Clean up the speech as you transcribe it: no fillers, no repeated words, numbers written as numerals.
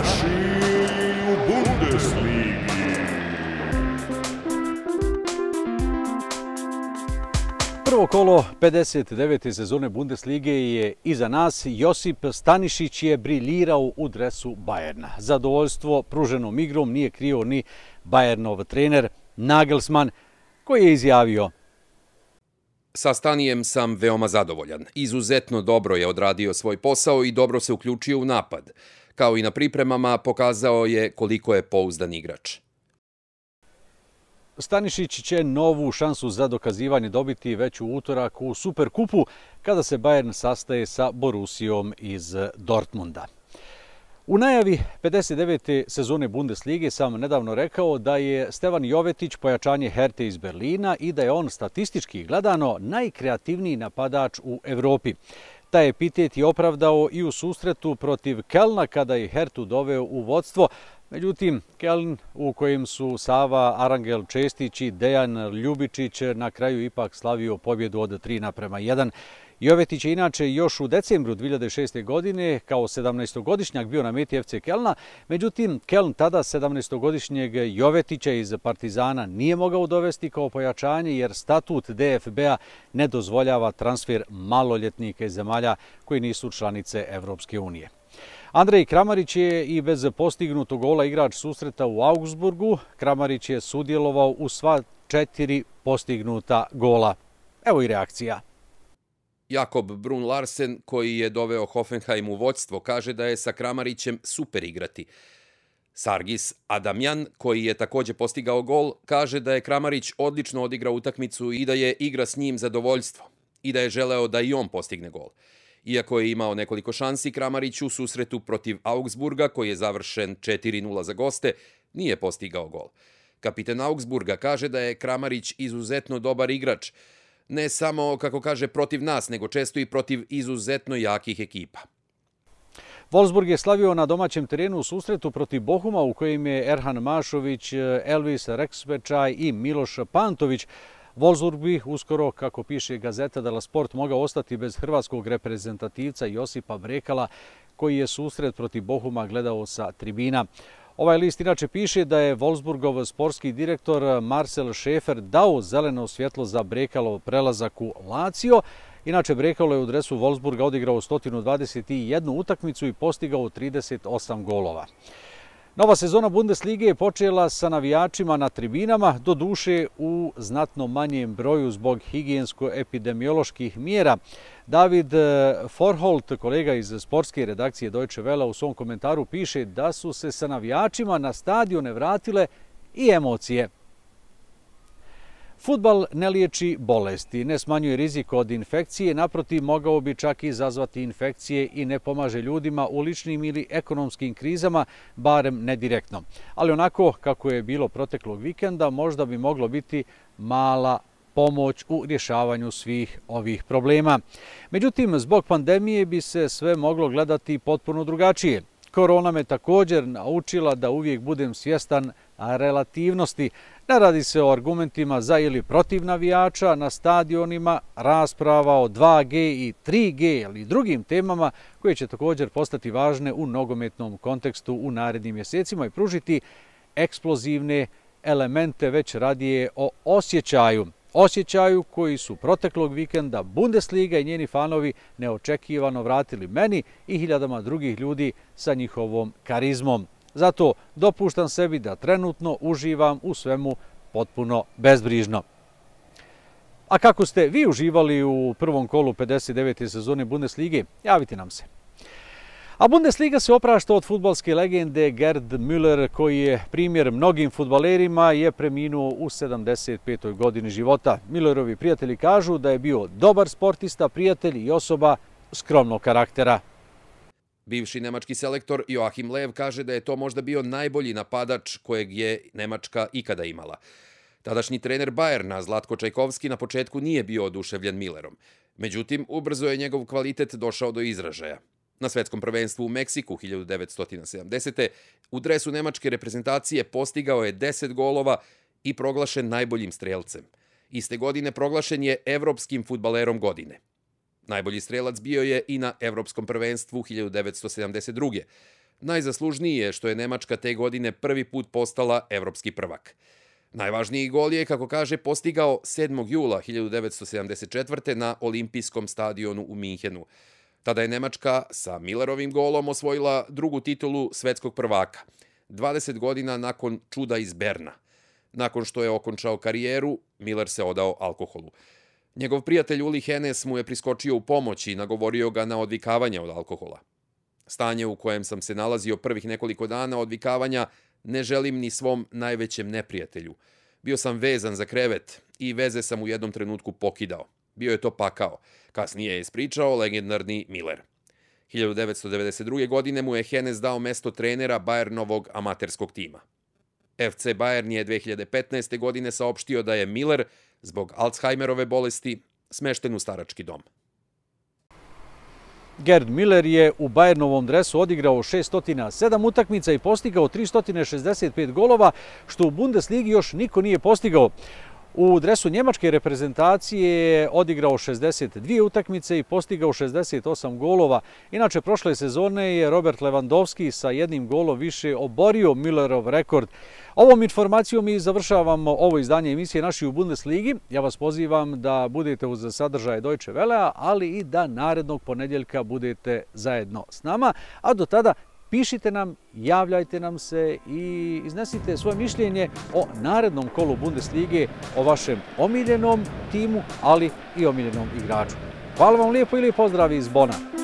Naši u Bundesligi. Prvo kolo 59. sezone Bundeslige je iza nas. Josip Stanišić je briljirao u dresu Bayerna. Zadovoljstvo pruženom igrom nije krio ni Bayernov trener Nagelsmann, koji je izjavio: "Sa Stanijem sam veoma zadovoljan. Izuzetno dobro je odradio svoj posao i dobro se uključio u napad. Kao i na pripremama, pokazao je koliko je pouzdan igrač." Stanišić će novu šansu za dokazivanje dobiti već u utorak u Superkupu, kada se Bayern sastaje sa Borussijom iz Dortmunda. U najavi 59. sezone Bundeslige sam nedavno rekao da je Stevan Jovetić pojačanje Herte iz Berlina i da je on statistički gledano najkreativniji napadač u Evropi. Taj epitet je opravdao i u susretu protiv Kelna, kada je Hertu doveo u vodstvo. Međutim, Keln, u kojem su Sava Arangel Čestić i Dejan Ljubičić, na kraju ipak slavio pobjedu od 3:1. Jovetić je inače još u decembru 2006. godine kao 17-godišnjak bio na meti FC Kölna, međutim Köln tada 17-godišnjeg Jovetića iz Partizana nije mogao dovesti kao pojačanje, jer statut DFB-a ne dozvoljava transfer maloljetnika iz zemalja koji nisu članice Evropske unije. Andrej Kramarić je i bez postignutog gola igrač susreta u Augsburgu. Kramarić je sudjelovao u sva 4 postignuta gola. Evo i reakcija. Jakob Brun Larsen, koji je doveo Hoffenheim u vođstvo, kaže da je sa Kramarićem super igrati. Sargis Adamjan, koji je također postigao gol, kaže da je Kramarić odlično odigrao utakmicu i da je igra s njim zadovoljstvo i da je želeo da i on postigne gol. Iako je imao nekoliko šansi, Kramarić u susretu protiv Augsburga, koji je završen 4:0 za goste, nije postigao gol. Kapiten Augsburga kaže da je Kramarić izuzetno dobar igrač, ne samo, kako kaže, protiv nas, nego često i protiv izuzetno jakih ekipa. Wolfsburg je slavio na domaćem terenu u susretu protiv Bohuma, u kojem je Erhan Mašović, Elvis Reksvečaj i Miloš Pantović. Wolfsburg bi uskoro, kako piše gazeta Dela Sport, mogao ostati bez hrvatskog reprezentativca Josipa Vrekala, koji je susret protiv Bohuma gledao sa tribina. Ovaj list inače piše da je Wolfsburgov sportski direktor Marcel Schaefer dao zeleno svjetlo za Brekalov prelazak u Lazio. Inače, Brekalo je u dresu Wolfsburga odigrao 121 utakmicu i postigao 38 golova. Nova sezona Bundeslige je počela sa navijačima na tribinama, do duše u znatno manjem broju zbog higijensko-epidemioloških mjera. David Forholt, kolega iz sportske redakcije Deutsche Welle, u svom komentaru piše da su se sa navijačima na stadione vratile i emocije. Fudbal ne liječi bolesti, ne smanjuje rizik od infekcije, naprotiv, mogao bi čak izazvati infekcije i ne pomaže ljudima u ličnim ili ekonomskim krizama, barem ne direktno. Ali onako kako je bilo proteklog vikenda, možda bi moglo biti mala pomoć u rješavanju svih ovih problema. Međutim, zbog pandemije bi se sve moglo gledati potpuno drugačije. Korona me također naučila da uvijek budem svjestan relativnosti. Ne radi se o argumentima za ili protiv navijača na stadionima, rasprava o 2G i 3G ili drugim temama koje će također postati važne u nogometnom kontekstu u narednim mjesecima i pružiti eksplozivne elemente, već radije o osjećaju. Osjećaju koji su proteklog vikenda Bundesliga i njeni fanovi neočekivano vratili meni i hiljadama drugih ljudi sa njihovom karizmom. Zato dopuštam sebi da trenutno uživam u svemu potpuno bezbrižno. A kako ste vi uživali u prvom kolu 59. sezone Bundeslige? Javite nam se. A Bundesliga se oprašta od fudbalske legende Gerd Müller, koji je primjer mnogim fudbalerima, je preminuo u 75. godini života. Müllerovi prijatelji kažu da je bio dobar sportista, prijatelj i osoba skromnog karaktera. Bivši nemački selektor Joachim Löw kaže da je to možda bio najbolji napadač kojeg je Nemačka ikada imala. Tadašnji trener Bayerna Zlatko Čajkovski na početku nije bio oduševljen Müllerom. Međutim, ubrzo je njegov kvalitet došao do izražaja. Na svjetskom prvenstvu u Meksiku 1970. u dresu nemačke reprezentacije postigao je 10 golova i proglašen najboljim strelcem. Iste godine proglašen je evropskim fudbalerom godine. Najbolji strelac bio je i na evropskom prvenstvu 1972. Najzaslužniji je što je Nemačka te godine prvi put postala evropski prvak. Najvažniji gol je, kako kaže, postigao 7. jula 1974. na olimpijskom stadionu u Minhenu. Tada je Nemačka sa Millerovim golom osvojila drugu titulu svetskog prvaka, 20 godina nakon čuda iz Berna. Nakon što je okončao karijeru, Miller se odao alkoholu. Njegov prijatelj Uli Hoeneß mu je priskočio u pomoć i nagovorio ga na odvikavanje od alkohola. Stanje u kojem sam se nalazio prvih nekoliko dana odvikavanja ne želim ni svom najvećem neprijatelju. Bio sam vezan za krevet i veze sam u jednom trenutku pokidao. Bio je to pakao. Kasnije je ispričao legendarni Miller. 1992. godine mu je Hoeneß dao mesto trenera Bayernovog amaterskog tima. FC Bayern je 2015. godine saopštio da je Miller zbog Alzhajmerove bolesti smešten u starački dom. Gerd Müller je u Bayernovom dresu odigrao 607 utakmica i postigao 365 golova, što u Bundesligi još niko nije postigao. U dresu njemačke reprezentacije je odigrao 62 utakmice i postigao 68 golova. Inače, prošle sezone je Robert Lewandowski sa jednim golom više oborio Müllerov rekord. Ovom informacijom i završavamo ovo izdanje emisije Naši u Bundesligi. Ja vas pozivam da budete uz sadržaje Deutsche Wellea, ali i da narednog ponedjeljka budete zajedno s nama. A do tada pišite nam, javljajte nam se i iznesite svoje mišljenje o narednom kolu Bundeslige, o vašem omiljenom timu, ali i omiljenom igraču. Hvala vam lijepo i lijep pozdrav iz Bona.